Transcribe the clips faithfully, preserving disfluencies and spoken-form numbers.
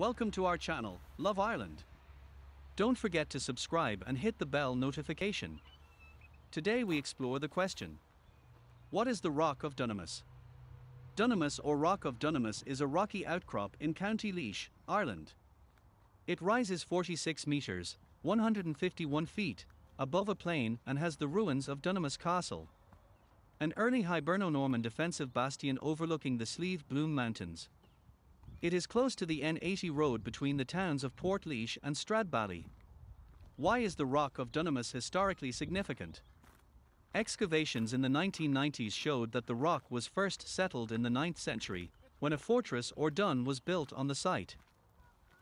Welcome to our channel, Love Ireland. Don't forget to subscribe and hit the bell notification. Today we explore the question, what is the Rock of Dunamase? Dunamase or Rock of Dunamase is a rocky outcrop in County Laois, Ireland. It rises forty-six meters, one hundred fifty-one feet, above a plain and has the ruins of Dunamase Castle, an early Hiberno-Norman defensive bastion overlooking the Slieve Bloom Mountains. It is close to the N eighty road between the towns of Portlaoise and Stradbally. Why is the Rock of Dunamase historically significant? Excavations in the nineteen nineties showed that the rock was first settled in the ninth century, when a fortress or dun was built on the site.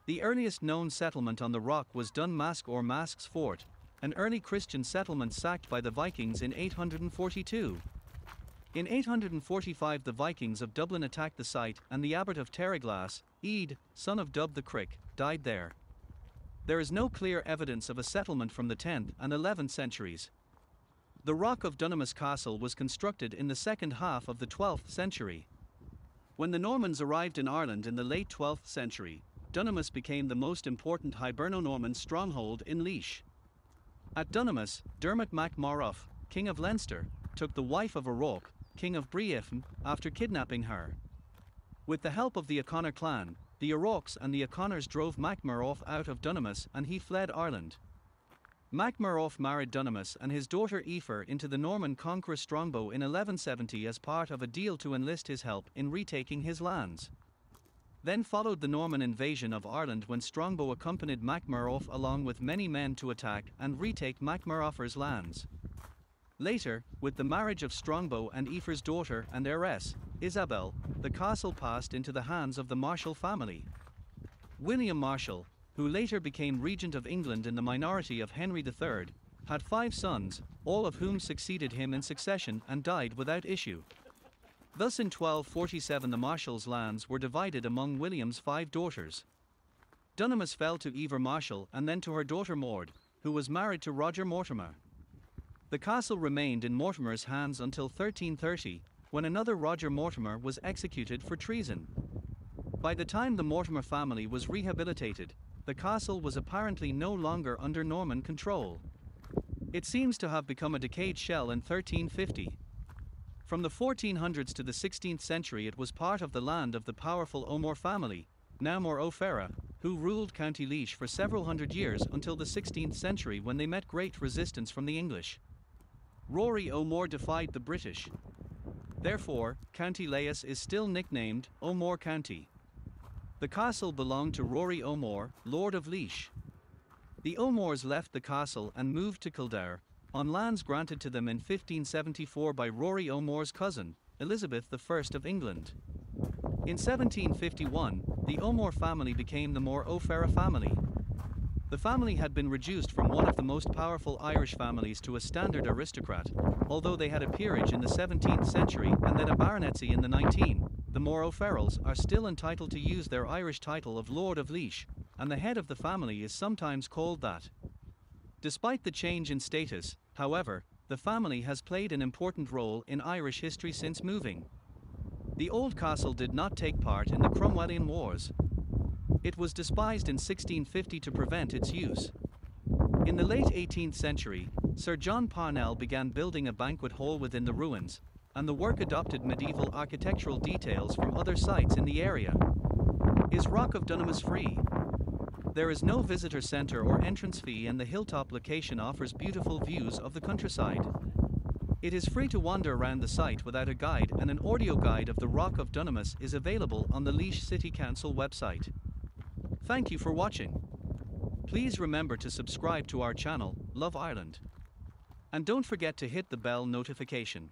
The earliest known settlement on the rock was Dunmask or Mask's Fort, an early Christian settlement sacked by the Vikings in eight hundred forty-two. In eight hundred forty-five the Vikings of Dublin attacked the site and the abbot of Terryglass, Aed, son of Dub dá Chrích, died there. There is no clear evidence of a settlement from the tenth and eleventh centuries. The Rock of Dunamase Castle was constructed in the second half of the twelfth century. When the Normans arrived in Ireland in the late twelfth century, Dunamase became the most important Hiberno-Norman stronghold in Laois. At Dunamase, Dermot MacMurrough, King of Leinster, took the wife of O'Rourke, King of Breifne, after kidnapping her. With the help of the O'Connor clan, the O'Rourkes and the O'Connors drove MacMurrough out of Dunamase and he fled Ireland. MacMurrough married Dunamase and his daughter Aoife into the Norman conqueror Strongbow in eleven seventy as part of a deal to enlist his help in retaking his lands. Then followed the Norman invasion of Ireland when Strongbow accompanied MacMurrough along with many men to attack and retake MacMurrough's lands. Later, with the marriage of Strongbow and Aoife's daughter and heiress, Isabel, the castle passed into the hands of the Marshal family. William Marshal, who later became regent of England in the minority of Henry the third, had five sons, all of whom succeeded him in succession and died without issue. Thus in twelve forty-seven the Marshal's lands were divided among William's five daughters. Dunamase fell to Aoife Marshal and then to her daughter Maud, who was married to Roger Mortimer. The castle remained in Mortimer's hands until thirteen thirty, when another Roger Mortimer was executed for treason. By the time the Mortimer family was rehabilitated, the castle was apparently no longer under Norman control. It seems to have become a decayed shell in thirteen fifty. From the fourteen hundreds to the sixteenth century it was part of the land of the powerful O'More family, now More O'Ferrall, who ruled County Laois for several hundred years until the sixteenth century when they met great resistance from the English. Rory O'More defied the British. Therefore, County Laois is still nicknamed O'More County. The castle belonged to Rory O'More, Lord of Leix. The O'Mores left the castle and moved to Kildare, on lands granted to them in fifteen seventy-four by Rory O'More's cousin, Elizabeth the first of England. In seventeen fifty-one, the O'More family became the More O'Ferrall family. The family had been reduced from one of the most powerful Irish families to a standard aristocrat, although they had a peerage in the seventeenth century and then a baronetcy in the nineteenth. The More O'Ferralls are still entitled to use their Irish title of Lord of Leix, and the head of the family is sometimes called that. Despite the change in status, however, the family has played an important role in Irish history since moving. The old castle did not take part in the Cromwellian Wars. It was despised in sixteen fifty to prevent its use. In the late eighteenth century, Sir John Parnell began building a banquet hall within the ruins, and the work adopted medieval architectural details from other sites in the area. Is Rock of Dunamase free? There is no visitor centre or entrance fee and the hilltop location offers beautiful views of the countryside. It is free to wander around the site without a guide and an audio guide of the Rock of Dunamase is available on the Laois City Council website. Thank you for watching. Please remember to subscribe to our channel, Love Ireland. And don't forget to hit the bell notification.